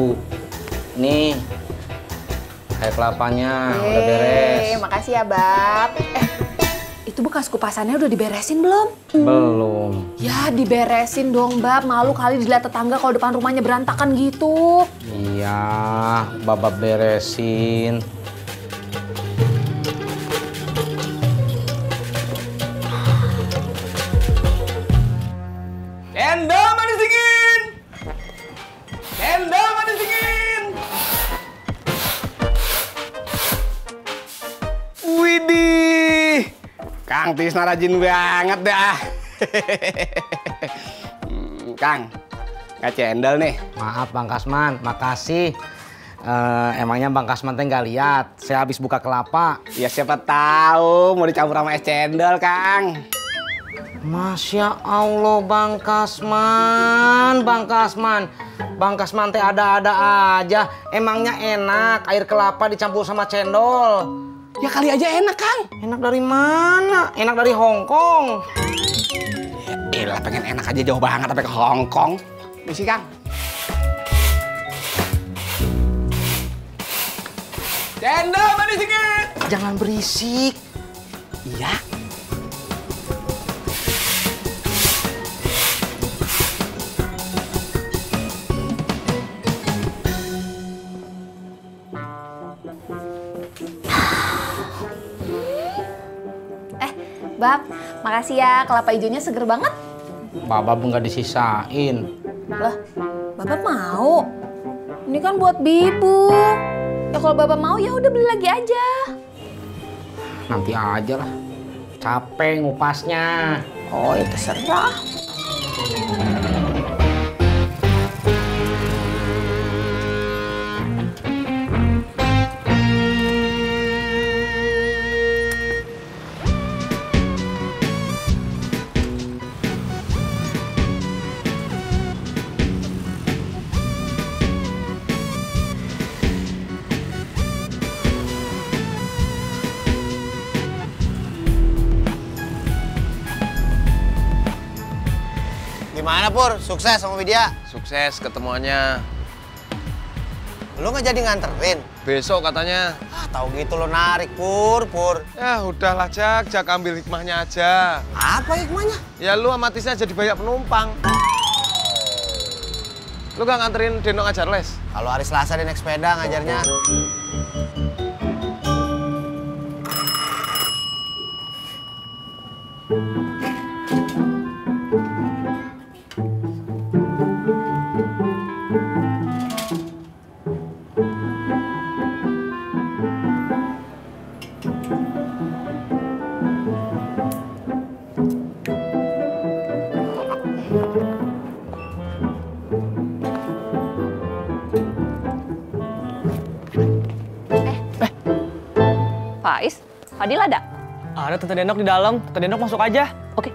Bu. Nih, air kelapanya udah beres. Makasih ya, Bab. Itu bekas kupasannya udah diberesin belum? Belum. Ya diberesin dong, Bab. Malu kali dilihat tetangga kalau depan rumahnya berantakan gitu. Iya, Bab beresin. Cendol manis dingin! Cendol manis dingin! Widih! Kang Tisna rajin banget dah. Kang, nggak cendol nih. Maaf Bang Kasman, makasih. Emangnya Bang Kasman teh nggak lihat? Saya habis buka kelapa. Ya siapa tahu mau dicampur sama es cendol, Kang. Masya Allah, Bang Kasman, Bang Kasman. Bang Kasman teh ada-ada aja. Emangnya enak air kelapa dicampur sama cendol? Ya kali aja enak, Kang. Enak dari mana? Enak dari Hong Kong. Elah, pengen enak aja jauh banget sampai ke Hong Kong. Misi, Kang. Cendol manis dingin. Jangan berisik. Iya. Bab, makasih ya, kelapa hijaunya seger banget. Babab nggak disisain. Loh, Babab mau? Ini kan buat Bibu. Ya kalau Babab mau ya udah beli lagi aja. Nanti aja lah. Capek ngupasnya. Oh ya terserah. Gimana Pur? Sukses sama Widya? Sukses ketemuannya. Lu nggak jadi nganterin? Besok katanya. Ah, tahu gitu lo narik Pur, Pur. Ya udahlah Jak ambil hikmahnya aja. Apa hikmahnya? Ya lu sama Tisna jadi banyak penumpang. Lu nggak nganterin Deno ngajar les? Kalau hari Selasa dia naik sepeda ngajarnya. Faiz, Fadil ada? Ada, Tante Denok di dalam. Tante Denok masuk aja. Oke.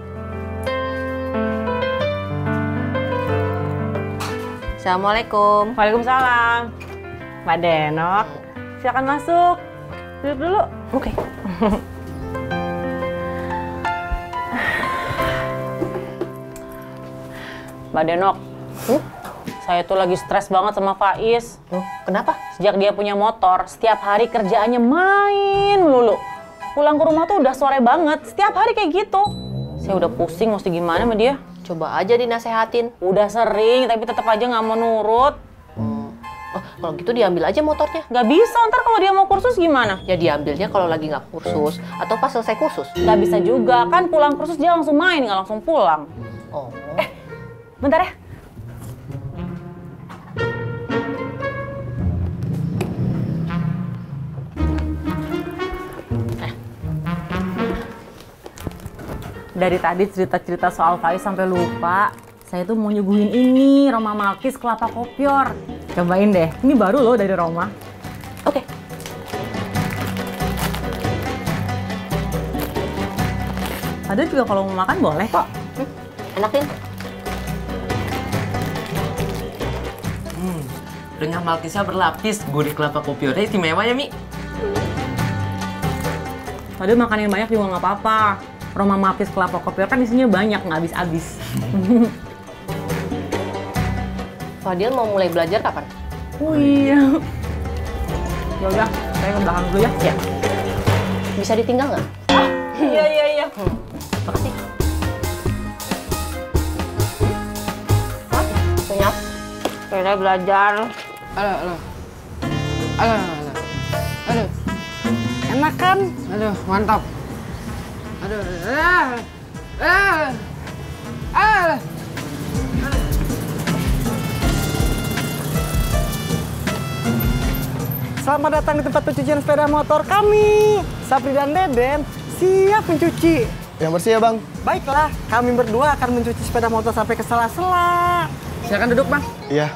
Assalamualaikum. Waalaikumsalam. Mbak Denok, silakan masuk. Duduk dulu. Oke. Mbak Denok, saya tuh lagi stres banget sama Faiz. Kenapa? Sejak dia punya motor, setiap hari kerjaannya main melulu. Pulang ke rumah tuh udah sore banget, setiap hari kayak gitu. Saya udah pusing, mesti gimana sama dia. Coba aja dinasehatin. Udah sering, tapi tetap aja nggak mau nurut. Oh, kalau gitu diambil aja motornya. Nggak bisa, ntar kalau dia mau kursus gimana? Ya diambilnya kalau lagi nggak kursus, atau pas selesai kursus. Nggak bisa juga, kan pulang kursus dia langsung main, nggak langsung pulang. Oh. Bentar ya. Dari tadi cerita-cerita soal Faiz sampai lupa. Saya tuh mau nyuguhin ini, Roma Malkist kelapa kopior. Cobain deh, ini baru loh dari Roma. Oke. Ada juga kalau mau makan boleh kok. Enakin. Renyah Malkisnya berlapis, gurih kelapa kopiornya istimewa ya, Mi. Padahal makan yang banyak juga nggak apa-apa. Roma Malkist kelapa kopior kan isinya banyak, nggak habis-habis. Fadil mau mulai belajar kapan? Wih. Ya udah, saya ke belakang dulu ya. Ya. Bisa ditinggal nggak? Ah, iya. Makasih. Senyap. Saya belajar. Aduh. Enak kan? Aduh, mantap. Aduh. Selamat datang di tempat pencucian sepeda motor kami. Sapri dan Deden siap mencuci. Yang bersih ya bang? Baiklah, kami berdua akan mencuci sepeda motor sampai ke sela-sela. Silakan duduk bang. Iya.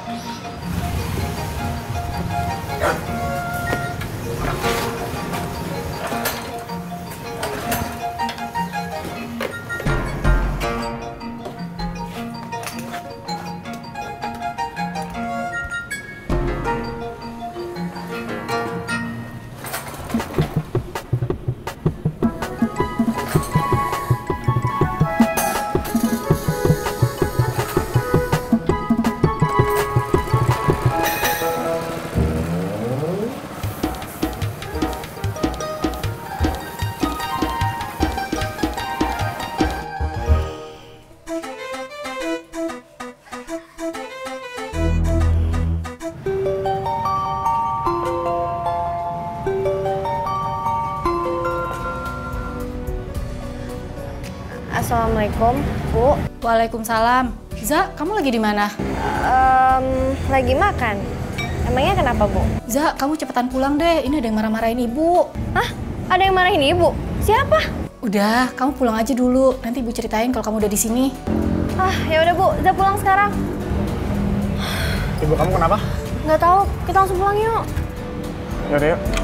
Assalamualaikum, Bu. Waalaikumsalam. Za, kamu lagi di mana? Lagi makan. Emangnya kenapa, Bu? Za, kamu cepetan pulang deh. Ini ada yang marah-marahin Ibu. Hah? Ada yang marahin Ibu? Siapa? Udah, kamu pulang aja dulu. Nanti Ibu ceritain kalau kamu udah di sini. Ah, ya udah, Bu. Za pulang sekarang. Ibu, kamu kenapa? Nggak tahu. Kita langsung pulang yuk. Ya udah, yuk.